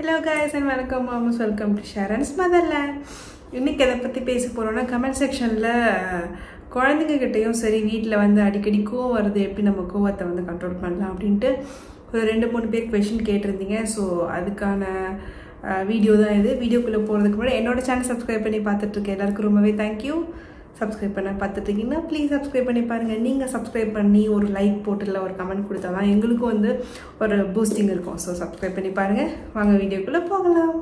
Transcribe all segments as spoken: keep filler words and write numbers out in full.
Hello guys and welcome mamas, welcome to Sharan's Motherland. இன்னைக்கு எதை பத்தி பேச போறோம்னா கமெண்ட் செக்ஷன்ல குழந்தைங்க கிட்டயும் சரி வீட்ல வந்து அடிக்கடி கோவம் வருது எப்படி நம்ம கோவத்தை வந்து கண்ட்ரோல் பண்ணலாம் அப்படினு ஒரு ரெண்டு மூணு பேர் क्वेश्चन கேட்டிருந்தீங்க. சோ அதுக்கான வீடியோ தான் இது. வீடியோக்குள்ள போறதுக்கு முன்னாடி என்னோட சேனல் subscribe பண்ணி பார்த்துட்டு இருக்க எல்லாருக்கும் ரொம்பவே thank you. Subscribe பண்ண பார்த்துட்டு இருக்கீங்கன்னா ப்ளீஸ் subscribe பண்ணி பாருங்க. நீங்க subscribe பண்ணி ஒரு லைக் போட்டுல ஒரு கமெண்ட் கொடுத்தா தான் எங்களுக்கு வந்து ஒரு பூஸ்டிங் இருக்கும். சோ subscribe பண்ணி பாருங்க. வாங்க வீடியோக்குள்ள போகலாம்.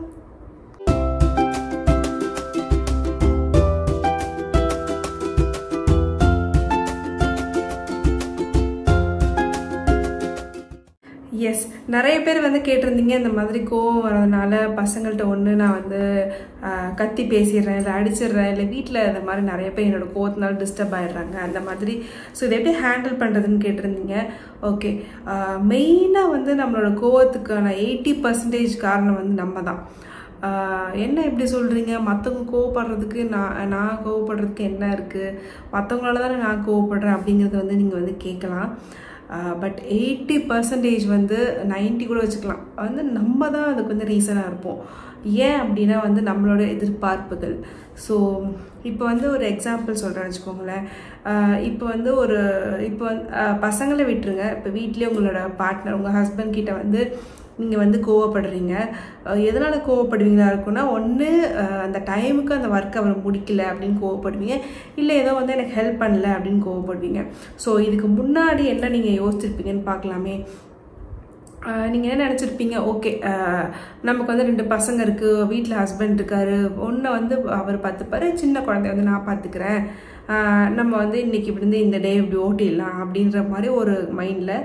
எஸ் நிறைய பேர் வந்து கேட்டிருந்தீங்க இந்த மாதிரி கோவம் வரதுனால பசங்கள்கிட்ட ஒன்று நான் வந்து கத்தி பேசிடுறேன் இல்லை அடிச்சிடுறேன் இல்லை வீட்டில் இந்த மாதிரி நிறைய பேர் என்னோடய கோவத்தினால டிஸ்டர்ப் ஆகிடுறாங்க அந்த மாதிரி. ஸோ இதை எப்படி ஹேண்டில் பண்ணுறதுன்னு கேட்டிருந்தீங்க. ஓகே, மெயினாக வந்து நம்மளோட கோவத்துக்கான எயிட்டி பர்சன்டேஜ் காரணம் வந்து நம்ம தான். என்ன எப்படி சொல்கிறீங்க, மற்றவங்க கோவப்படுறதுக்கு நான் நான் கோவப்படுறதுக்கு என்ன இருக்குது, மற்றவங்களால தானே நான் கோவப்படுறேன் அப்படிங்கிறது வந்து நீங்கள் வந்து கேட்கலாம். பட் எயிட்டி பர்சன்டேஜ் வந்து நைன்ட்டி கூட வச்சுக்கலாம் வந்து நம்ம தான் அதுக்கு வந்து ரீசனாக இருப்போம். ஏன் அப்படின்னா வந்து நம்மளோட எதிர்பார்ப்புகள். ஸோ இப்போ வந்து ஒரு எக்ஸாம்பிள் சொல்கிறேன்னு வச்சுக்கோங்களேன். இப்போ வந்து ஒரு இப்போ வந்து பசங்களை விட்டுருங்க, இப்போ வீட்லேயே உங்களோட பார்ட்னர் உங்கள் ஹஸ்பண்ட் கிட்ட வந்து நீங்கள் வந்து கோவப்படுறீங்க. எதனால் கோவப்படுவீங்களா இருக்குன்னா ஒன்று அந்த டைமுக்கு அந்த ஒர்க் அவர் முடிக்கல அப்படின்னு கோவப்படுவீங்க, இல்லை ஏதோ வந்து எனக்கு ஹெல்ப் பண்ணலை அப்படின்னு கோவப்படுவீங்க. ஸோ இதுக்கு முன்னாடி என்ன நீங்கள் யோசிச்சிருப்பீங்கன்னு பார்க்கலாமே. நீங்கள் என்ன நினச்சிருப்பீங்க, ஓகே நமக்கு வந்து ரெண்டு பசங்க இருக்குது, வீட்டில் ஹஸ்பண்ட் இருக்கார், ஒன்றை வந்து அவர் பார்த்துப்பாரு, சின்ன குழந்தைய வந்து நான் பார்த்துக்கிறேன், நம்ம வந்து இன்றைக்கி இப்படி இந்த டே இப்படி ஓட்டிடலாம் அப்படின்ற மாதிரி ஒரு மைண்டில்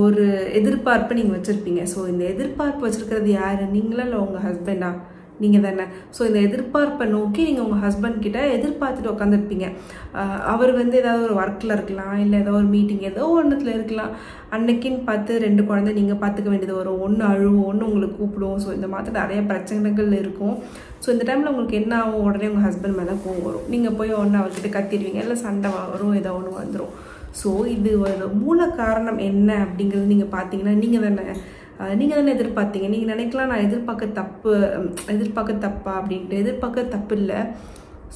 ஒரு எதிர்பார்ப்பு நீங்கள் வச்சுருப்பீங்க. ஸோ இந்த எதிர்பார்ப்பு வச்சுருக்கிறது யார், நீங்களா இல்லை உங்கள் ஹஸ்பண்டா? நீங்கள் தானே. ஸோ இந்த எதிர்பார்ப்பை நோக்கி நீங்கள் உங்கள் ஹஸ்பண்ட் கிட்ட எதிர்பார்த்துட்டு உட்காந்துருப்பீங்க. அவர் வந்து ஏதாவது ஒரு ஒர்க்கில் இருக்கலாம், இல்லை ஏதோ ஒரு மீட்டிங் ஏதோ ஒன்றுத்தில் இருக்கலாம். அன்னைக்குன்னு பார்த்து ரெண்டு குழந்தை நீங்கள் பார்த்துக்க வேண்டியது வரும். ஒன்று அழுவும், ஒன்று உங்களுக்கு கூப்பிடுவோம். ஸோ இந்த மாதிரி நிறைய பிரச்சனைகள் இருக்கும். ஸோ இந்த டைமில் உங்களுக்கு என்ன ஆகும், உடனே உங்கள் ஹஸ்பண்ட் மேலே கோவம் வரும். நீங்கள் போய் ஒன்று அவர்கிட்ட கத்திடுவீங்க, இல்லை சண்டை வரும், ஏதோ ஒன்று வந்துடும். ஸோ இது ஒரு மூல காரணம் என்ன அப்படிங்கிறது நீங்கள் பார்த்தீங்கன்னா நீங்கள் தானே நீங்கள் தானே எதிர்பார்த்தீங்க. நீங்கள் நினைக்கலாம் நான் எதிர்பார்க்க தப்பு எதிர்பார்க்க தப்பா அப்படின்ட்டு. எதிர்பார்க்க தப்பு இல்லை.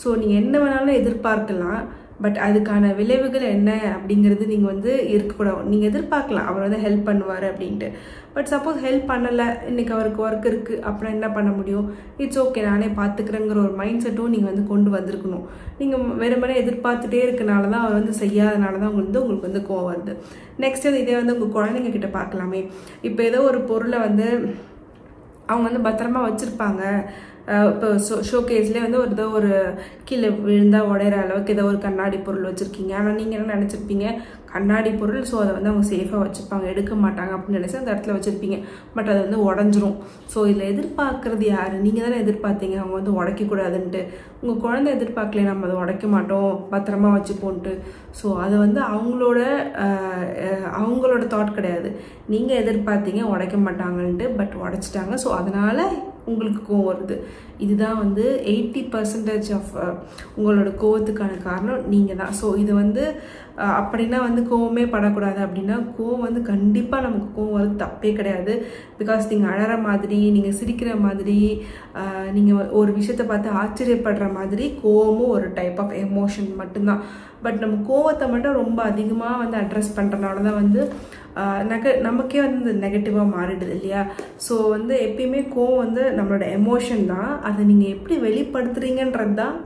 ஸோ நீங்கள் என்ன வேணாலும் எதிர்பார்க்கலாம், பட் அதுக்கான விளைவுகள் என்ன அப்படிங்கிறது நீங்கள் வந்து இருக்கக்கூடாது. நீங்கள் எதிர்பார்க்கலாம் அவர் வந்து ஹெல்ப் பண்ணுவார் அப்படின்ட்டு, பட் சப்போஸ் ஹெல்ப் பண்ணலை, இன்றைக்கி அவருக்கு ஒர்க் இருக்குது, அப்புறம் என்ன பண்ண முடியும், இட்ஸ் ஓகே நானே பார்த்துக்கிறேங்கிற ஒரு மைண்ட் செட்டும் நீங்கள் வந்து கொண்டு வந்திருக்கணும். நீங்கள் வெறுமனே எதிர்பார்த்துட்டே இருக்கனால தான் அவர் வந்து செய்யாதனால தான் உங்களுக்கு வந்து உங்களுக்கு வந்து கோவம் வருது. நெக்ஸ்ட் வந்து இதே வந்து உங்கள் குழந்தைங்க கிட்ட பார்க்கலாமே. இப்போ ஏதோ ஒரு பொருளை வந்து அவங்க வந்து பத்திரமா வச்சுருப்பாங்க. இப்போ ஷோ ஷோ கேஸ்லேயே வந்து ஒரு ஏதோ ஒரு கீழே விழுந்தால் உடையிற அளவுக்கு ஏதோ ஒரு கண்ணாடி பொருள் வச்சுருக்கீங்க. ஆனால் நீங்கள் என்ன நினச்சிருப்பீங்க, கண்ணாடி பொருள், ஸோ அதை வந்து அவங்க சேஃபாக வச்சுருப்பாங்க, எடுக்க மாட்டாங்க அப்படின்னு நினச்சி அந்த இடத்துல வச்சுருப்பீங்க, பட் அது வந்து உடஞ்சிரும். ஸோ இதில் எதிர்பார்க்குறது யார், நீங்கள் தானே எதிர்பார்த்தீங்க அவங்க வந்து உடைக்கக்கூடாதுன்ட்டு. உங்கள் குழந்தை எதிர்பார்க்கல நம்ம அதை உடைக்க மாட்டோம் பத்திரமா வச்சுப்போன்ட்டு. ஸோ அது வந்து அவங்களோட அவங்களோட தாட் கிடையாது. நீங்கள் எதிர்பார்த்தீங்க உடைக்க மாட்டாங்கன்ட்டு, பட் உடைச்சிட்டாங்க. ஸோ அதனால் உங்களுக்கு கோவம் வருது. இதுதான் வந்து எயிட்டி பர்சன்டேஜ் ஆஃப் உங்களோட கோவத்துக்கான காரணம் நீங்கள் தான். ஸோ இது வந்து அப்படின்னா வந்து கோவமே படக்கூடாது அப்படின்னா கோவம் வந்து கண்டிப்பாக நமக்கு கோவம் வருது, தப்பே கிடையாது. பிகாஸ் நீங்கள் அழற மாதிரி, நீங்கள் சிரிக்கிற மாதிரி, நீங்கள் ஒரு விஷயத்தை பார்த்து ஆச்சரியப்படுற மாதிரி கோவமும் ஒரு டைப் ஆஃப் எமோஷன் மட்டும்தான். பட் நம்ம கோவத்தை மட்டும் ரொம்ப அதிகமாக வந்து அட்ரஸ் பண்ணுறதுனால தான் வந்து நெக நமக்கே வந்து நெகட்டிவாக மாறிடுது இல்லையா. ஸோ வந்து எப்பயுமே கோவம் வந்து நம்மளோட எமோஷன் தான். அதை நீங்கள் எப்படி வெளிப்படுத்துறீங்கன்றது தான்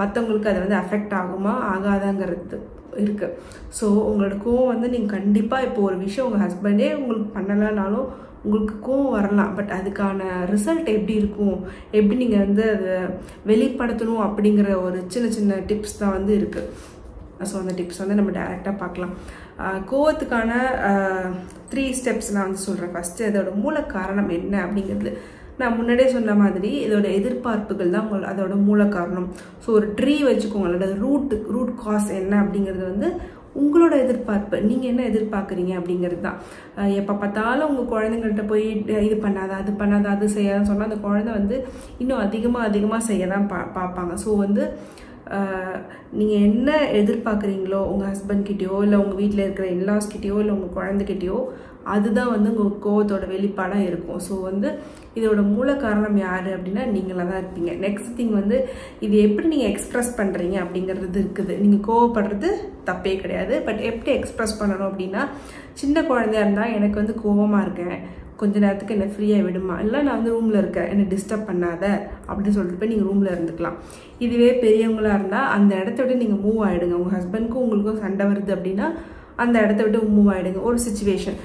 மற்றவங்களுக்கு அதை வந்து அஃபெக்ட் ஆகுமா ஆகாதாங்கிறது இருக்குது. ஸோ உங்களோட கோவம் வந்து நீங்கள் கண்டிப்பாக இப்போ ஒரு விஷயம் உங்கள் ஹஸ்பண்டே உங்களுக்கு பண்ணலைனாலும் உங்களுக்கு கோவம் வரலாம், பட் அதுக்கான ரிசல்ட் எப்படி இருக்கும், எப்படி நீங்கள் வந்து அதை வெளிப்படுத்தணும் அப்படிங்கிற ஒரு சின்ன சின்ன டிப்ஸ் தான் வந்து இருக்குது. ஸோ அந்த டிப்ஸ் வந்து நம்ம டைரெக்டாக பார்க்கலாம். கோவத்துக்கான த்ரீ ஸ்டெப்ஸ் நான் வந்து சொல்கிறேன். ஃபஸ்ட்டு அதோட மூல காரணம் என்ன அப்படிங்கிறது நான் முன்னாடியே சொன்ன மாதிரி இதோட எதிர்பார்ப்புகள் தான் உங்கள் அதோட மூல காரணம். ஸோ ஒரு ட்ரீ வச்சுக்கோங்க, அதோட ரூட் ரூட் காஸ் என்ன அப்படிங்கிறது வந்து உங்களோட எதிர்பார்ப்பு. நீங்கள் என்ன எதிர்பார்க்குறீங்க அப்படிங்கிறது தான். எப்போ பார்த்தாலும் உங்கள் குழந்தைங்கள்ட்ட போய் இது பண்ணாத அது பண்ணாத அது செய்யாதுன்னு சொன்னால் அந்த குழந்தை வந்து இன்னும் அதிகமாக அதிகமாக செய்ய தான் பா பார்ப்பாங்க ஸோ வந்து நீங்கள் என்ன எதிர்பார்க்குறீங்களோ உங்கள் ஹஸ்பண்ட்கிட்டயோ இல்லை உங்கள் வீட்டில் இருக்கிற எல்லாஸ்கிட்டேயோ இல்லை உங்கள் குழந்தைகிட்டயோ அதுதான் வந்து உங்க கோவத்தோட வெளிப்பாடா இருக்கும். சோ வந்து இதோட மூல காரணம் யாரு அப்படினா நீங்களா தான் இருப்பீங்க. நெக்ஸ்ட் திங் வந்து இது எப்படி நீங்க எக்ஸ்பிரஸ் பண்றீங்க அப்படிங்கிறது இருக்குது. நீங்க கோவப்படுறது தப்பே கிடையாது, பட் எப்படி எக்ஸ்பிரஸ் பண்ணணும் அப்படினா, சின்ன குழந்தையா இருந்தா எனக்கு வந்து கோவமா இருக்கேன், கொஞ்ச நேரத்துக்கு என்ன ஃப்ரீயா விடுமா, இல்ல நான் வந்து ரூம்ல இருக்கேன் என்ன டிஸ்டர்ப் பண்ணாத அப்படின்னு சொல்லிட்டு போய் நீங்க ரூம்ல இருந்துக்கலாம். இதுவே பெரியவங்களா இருந்தா அந்த இடத்த விட்டு நீங்க மூவ் ஆயிடுங்க. உங்க ஹஸ்பண்ட்க்கும் உங்களுக்கும் சண்டை வருது அப்படின்னா அந்த இடத்த விட்டு மூவ் ஆயிடுங்க. ஒரு சிச்சுவேஷன்,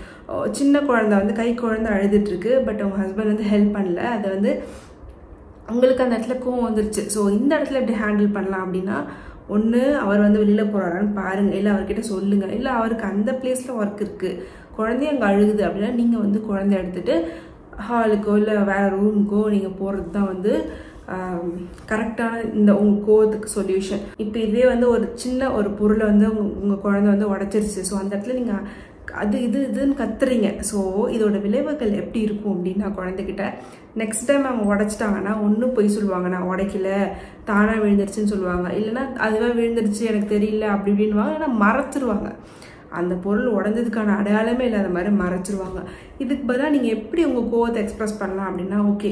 சின்ன குழந்தை வந்து கை குழந்தை அழுதுட்டு இருக்கு, பட் அவங்க ஹஸ்பண்ட் வந்து ஹெல்ப் பண்ணல, அதை வந்து உங்களுக்கு அந்த இடத்துல கோவம் வந்துருச்சு. ஸோ இந்த இடத்துல எப்படி ஹேண்டில் பண்ணலாம் அப்படின்னா, ஒன்று அவர் வந்து வெளியில் போகிறாரான்னு பாருங்கள், இல்லை அவர்கிட்ட சொல்லுங்கள், இல்லை அவருக்கு அந்த பிளேஸில் ஒர்க் இருக்குது, குழந்தைய அங்கே அழுகுது அப்படின்னா நீங்கள் வந்து குழந்தைய எடுத்துகிட்டு ஹாலுக்கோ இல்லை வேறு ரூமுக்கோ நீங்கள் போகிறது தான் வந்து கரெக்டான இந்த உங்கள் கோவத்துக்கு சொல்யூஷன். இப்போ இதே வந்து ஒரு சின்ன ஒரு பொருளை வந்து உங்கள் உங்கள் குழந்தை வந்து உடச்சிருச்சு, ஸோ அந்த இடத்துல நீங்கள் அது இது இதுன்னு கத்துறீங்க. ஸோ இதோட விளைவுகள் எப்படி இருக்கும் அப்படின்னா, குழந்தைகிட்ட நெக்ஸ்ட் டைம் அவங்க உடைச்சிட்டாங்கன்னா ஒன்றும் போய் சொல்லுவாங்க, நான் உடைக்கல தானாக விழுந்துருச்சுன்னு சொல்லுவாங்க, இல்லைன்னா அதுவாக விழுந்துருச்சு எனக்கு தெரியல அப்படி இப்படின்னுவாங்க, ஏன்னா மறைச்சிருவாங்க. அந்த பொருள் உடஞ்சதுக்கான அடையாளமே இல்லாத மாதிரி மறைச்சிருவாங்க. இதுக்கு பதிலாக நீங்கள் எப்படி உங்கள் கோவத்தை எக்ஸ்பிரஸ் பண்ணலாம் அப்படின்னா, ஓகே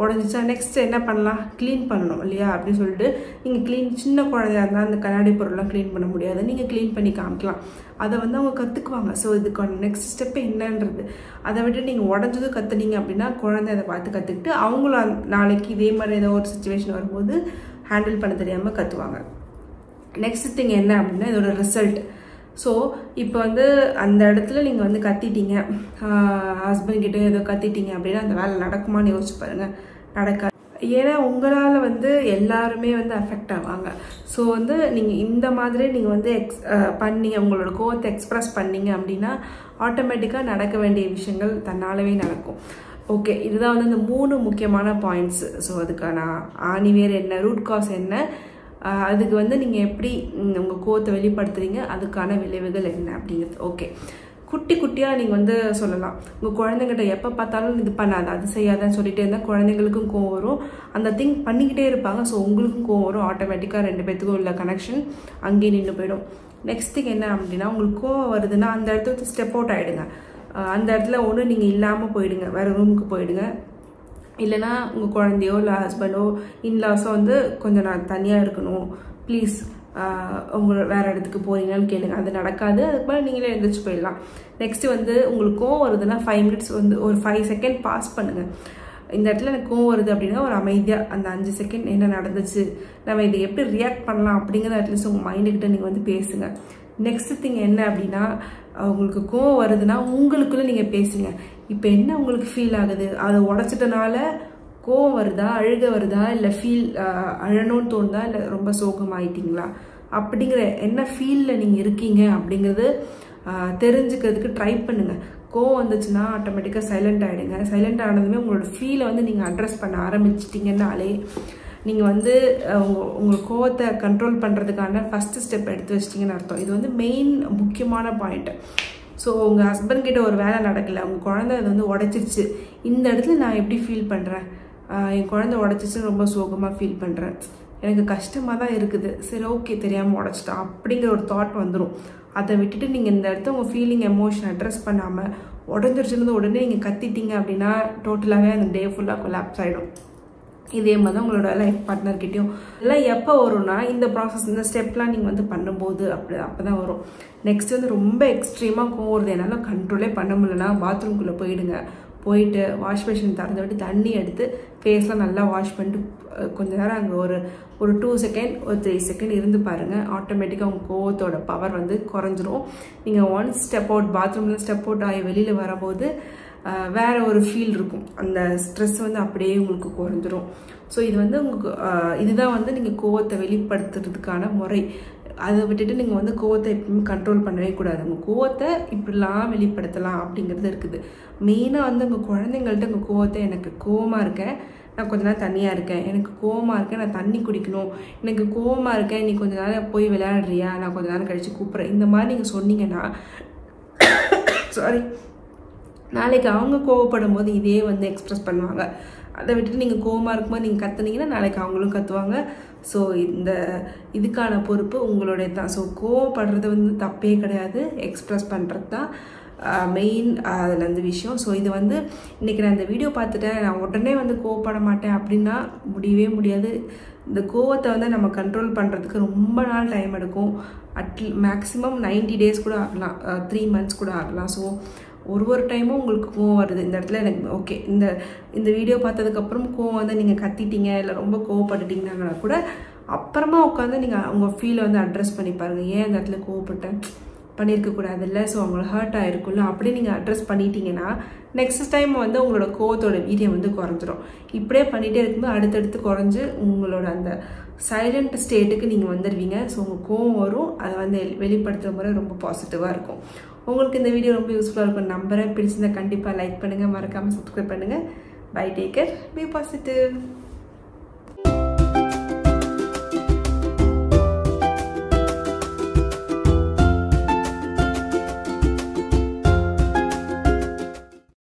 உடஞ்சிச்சா நெக்ஸ்ட் என்ன பண்ணலாம், க்ளீன் பண்ணணும் இல்லையா அப்படின்னு சொல்லிட்டு நீங்கள் க்ளீன், சின்ன குழந்தையாக இருந்தால் அந்த கண்ணாடி பொருள்லாம் க்ளீன் பண்ண முடியாது, நீங்கள் க்ளீன் பண்ணி காமிக்கலாம், அதை வந்து அவங்க கற்றுக்குவாங்க. ஸோ இதுக்கான நெக்ஸ்ட் ஸ்டெப்பு என்னன்றது, அதை விட்டு நீங்கள் உடஞ்சதும் கற்றுனீங்க அப்படின்னா குழந்தை அதை பார்த்து கற்றுக்கிட்டு அவங்களும் நாளைக்கு இதே மாதிரி ஏதோ ஒரு சுச்சுவேஷன் வரும்போது ஹேண்டில் பண்ண தெரியாமல் கற்றுவாங்க. நெக்ஸ்ட் திங் என்ன அப்படின்னா இதோட ரிசல்ட். ஸோ இப்போ வந்து அந்த இடத்துல நீங்கள் வந்து கத்திட்டீங்க, ஹஸ்பண்ட்கிட்ட ஏதோ கத்திட்டீங்க அப்படின்னா அந்த வேலை நடக்குமான்னு யோசிச்சு பாருங்கள், நடக்காது. ஏன்னா உங்களால் வந்து எல்லாருமே வந்து அஃபெக்ட் ஆவாங்க. ஸோ வந்து நீங்கள் இந்த மாதிரி நீங்கள் வந்து எக்ஸ் பண்ணீங்க, உங்களோட கோவத்தை எக்ஸ்பிரஸ் பண்ணீங்க அப்படின்னா ஆட்டோமேட்டிக்காக நடக்க வேண்டிய விஷயங்கள் தன்னாலவே நடக்கும். ஓகே, இதுதான் வந்து இந்த மூணு முக்கியமான பாயிண்ட்ஸு. ஸோ அதுக்கான ஆணிவேர் என்ன, ரூட் காஸ் என்ன, அதுக்கு வந்து நீங்கள் எப்படி உங்கள் கோவத்தை வெளிப்படுத்துறீங்க, அதுக்கான விளைவுகள் என்ன அப்படிங்கிறது. ஓகே, குட்டி குட்டியாக நீங்கள் வந்து சொல்லலாம். உங்கள் குழந்தைங்கிட்ட எப்போ பார்த்தாலும் இது பண்ணாத அது செய்யாதான்னு சொல்லிகிட்டே இருந்தால் குழந்தைங்களுக்கும் கோவம் வரும், அந்த திங் பண்ணிக்கிட்டே இருப்பாங்க. ஸோ உங்களுக்கும் கோவம் வரும், ஆட்டோமேட்டிக்காக ரெண்டு பேர்த்துக்கும் உள்ள கனெக்ஷன் அங்கேயே நின்று போயிடும். நெக்ஸ்ட் திங் என்ன அப்படின்னா, உங்களுக்கு கோவம் வருதுன்னா அந்த இடத்துல ஸ்டெப் அவுட் ஆகிடுங்க. அந்த இடத்துல ஒன்று நீங்கள் இல்லாமல் போயிடுங்க, வேறு ரூமுக்கு போயிடுங்க, இல்லைனா உங்கள் குழந்தையோ இல்லை ஹஸ்பண்டோ இன்லாஸோ வந்து கொஞ்சம் நான் தனியாக இருக்கணும் ப்ளீஸ் உங்களை வேறு இடத்துக்கு போகிறீங்கன்னு கேளுங்க. அது நடக்காது, அதுக்கு மேலே நீங்களே எழுந்திரிச்சு போயிடலாம். நெக்ஸ்ட்டு வந்து உங்களுக்கு கோவம் வருதுன்னா ஃபைவ் மினிட்ஸ் வந்து ஒரு ஃபைவ் செகண்ட் பாஸ் பண்ணுங்கள். இந்த இடத்துல எனக்கு கோவம் வருது அப்படின்னா ஒரு அமைதியாக அந்த அஞ்சு செகண்ட் என்ன நடந்துச்சு, நம்ம இதை எப்படி ரியாக்ட் பண்ணலாம் அப்படிங்கிற அட்லீஸ்ட் உங்கள் மைண்டுக்கிட்ட நீங்கள் வந்து பேசுங்க. நெக்ஸ்ட் திங் என்ன அப்படின்னா, உங்களுக்கு கோவம் வருதுன்னா உங்களுக்குள்ளே நீங்கள் பேசுங்க. இப்போ என்ன உங்களுக்கு ஃபீல் ஆகுது, அதை உடச்சிட்டனால கோவம் வருதா, அழுக வருதா, இல்லை ஃபீல் அழணும்னு தோணுதா, இல்லை ரொம்ப சோகமாயிட்டீங்களா அப்படிங்கிற என்ன ஃபீலில் நீங்கள் இருக்கீங்க அப்படிங்கிறது தெரிஞ்சுக்கிறதுக்கு ட்ரை பண்ணுங்கள். கோவம் வந்துச்சுன்னா ஆட்டோமேட்டிக்காக சைலண்ட் ஆகிடுங்க. சைலண்ட் ஆனதுமே உங்களோட ஃபீலை வந்து நீங்கள் அட்ரஸ் பண்ண ஆரம்பிச்சிட்டிங்கன்னாலே நீங்கள் வந்து உங்கள் உங்கள் கோவத்தை கண்ட்ரோல் பண்ணுறதுக்கான ஃபஸ்ட்டு ஸ்டெப் எடுத்து வச்சிட்டிங்கன்னு அர்த்தம். இது வந்து மெயின் முக்கியமான பாயிண்ட்டு. ஸோ உங்கள் ஹஸ்பண்ட்கிட்ட ஒரு வேலை நடக்கலை, உங்கள் குழந்தை அது வந்து உடச்சிருச்சு, இந்த இடத்துல நான் எப்படி ஃபீல் பண்ணுறேன், என் குழந்தை உடச்சிச்சுன்னு ரொம்ப சோகமாக ஃபீல் பண்ணுறேன், எனக்கு கஷ்டமாக தான் இருக்குது, சரி ஓகே தெரியாமல் உடச்சிட்டா அப்படிங்கிற ஒரு தாட் வந்துடும். அதை விட்டுட்டு நீங்கள் இந்த இடத்துல உங்கள் ஃபீலிங் எமோஷன் அட்ரஸ் பண்ணாமல் உடஞ்சிருச்சுன்னு உடனே நீங்கள் கத்திட்டீங்க அப்படின்னா டோட்டலாகவே அந்த டே ஃபுல்லாக கொலாப்ஸ் ஆகிடும். இதே மாதிரி தான் உங்களோட லைஃப் பார்ட்னர்கிட்டையும் எல்லாம் எப்போ வரும்னா இந்த ப்ராசஸ் இந்த ஸ்டெப்லாம் நீங்கள் வந்து பண்ணும்போது அப்படி அப்போ தான் வரும். நெக்ஸ்ட் வந்து ரொம்ப எக்ஸ்ட்ரீமாக கோவம் வருது, என்னால் கண்ட்ரோலே பண்ண முடியலன்னா பாத்ரூம்குள்ளே போயிடுங்க. போயிட்டு வாஷ் பேஷன் திறந்து விட்டு தண்ணி எடுத்து ஃபேஸ்லாம் நல்லா வாஷ் பண்ணிட்டு கொஞ்சம் நேரம் அங்கே ஒரு ஒரு டூ செகண்ட் ஒரு த்ரீ செகண்ட் இருந்து பாருங்கள். ஆட்டோமேட்டிக்காக உங்கள் கோவத்தோட பவர் வந்து குறைஞ்சிரும். நீங்கள் ஒன் ஸ்டெப் அவுட், பாத்ரூம்லேருந்து ஸ்டெப் அவுட் ஆகி வெளியில் வரும்போது வேறு ஒரு ஃபீல் இருக்கும், அந்த ஸ்ட்ரெஸ் வந்து அப்படியே உங்களுக்கு குறைஞ்சிரும். ஸோ இது வந்து உங்களுக்கு இதுதான் வந்து நீங்கள் கோவத்தை வெளிப்படுத்துறதுக்கான முறை. அதை விட்டுட்டு நீங்கள் வந்து கோவத்தை எப்பவுமே கண்ட்ரோல் பண்ணவே கூடாது. உங்கள் கோவத்தை இப்படிலாம் வெளிப்படுத்தலாம் அப்படிங்கிறது இருக்குது. மெயினாக வந்து உங்கள் குழந்தைங்கள்ட்ட உங்கள் கோவத்தை, எனக்கு கோவமாக இருக்கேன் நான் கொஞ்ச நேரம் தனியாக இருக்கேன், எனக்கு கோவமாக இருக்கேன் நான் தண்ணி குடிக்கணும், எனக்கு கோவமாக இருக்கேன் நீ கொஞ்சம் நேரம் போய் விளையாடுறியா நான் கொஞ்சம் நேரம் கழித்து கூப்பிட்றேன், இந்த மாதிரி நீங்கள் சொன்னீங்கன்னா சாரி நாளைக்கு அவங்க கோவப்படும் போது இதே வந்து எக்ஸ்பிரஸ் பண்ணுவாங்க. அதை விட்டுட்டு நீங்கள் கோவமாக இருக்கும்போது நீங்கள் கற்றுனீங்கன்னா நாளைக்கு அவங்களும் கற்றுவாங்க. ஸோ இந்த இதுக்கான பொறுப்பு உங்களுடைய தான். ஸோ கோவப்படுறது வந்து தப்பே கிடையாது, எக்ஸ்பிரஸ் பண்ணுறது தான். main விஷயம். So இது வந்து இன்னைக்கு நான் இந்த வீடியோ பார்த்துட்டேன் நான் உடனே வந்து கோபப்பட மாட்டேன் அப்படினா முடியவே முடியாது. இந்த கோவத்தை வந்து நம்ம கண்ட்ரோல் பண்றதுக்கு ரொம்ப நாள் டைம் எடுக்கும். At maximum ninety days கூட ஆகலாம், three months கூட ஆகலாம். So ஒரு ஒரு டைமும் உங்களுக்கு கோவம் வருது இந்த இடத்துல எனக்கு ஓகே இந்த இந்த வீடியோ பார்த்ததுக்கு அப்புறம் கோவம் வந்து நீங்க கத்திட்டீங்க இல்ல ரொம்ப கோவப்பட்டுட்டீங்கனா கூட அப்புறமா உட்கார்ந்து நீங்க உங்க ஃபீல் வந்து அட்ரஸ் பண்ணி பாருங்க. ஏன் இந்த இடத்துல கோவப்பட்டேன் பண்ணிருக்க கூடாது இல்ல சோ உங்களுக்கு ஹர்ட் ஆயிருக்கும்ல அப்படி நீங்க அட்ரஸ் பண்ணிட்டீங்கனா நெக்ஸ்ட் டைம் வந்து உங்களோட கோவத்தோட வீரியம் வந்து குறஞ்சிரும். இப்படியே பண்ணிட்டே இருக்கும்போது அடுத்தடுத்து குறஞ்சி உங்களோட அந்த சைலண்ட் ஸ்டேட்டுக்கு நீங்க வந்துருவீங்க. சோ உங்க கோவம் வரும் அது வந்து வெளிப்படுத்துற முறை ரொம்ப பாசிட்டிவா இருக்கும். உங்களுக்கு இந்த வீடியோ ரொம்ப யூஸ்ஃபுல்லா இருக்கும் நம்புறேன். பிடிச்சிருந்தா கண்டிப்பா லைக் பண்ணுங்க, மறக்காம subscribe பண்ணுங்க. Bye, take care, be positive.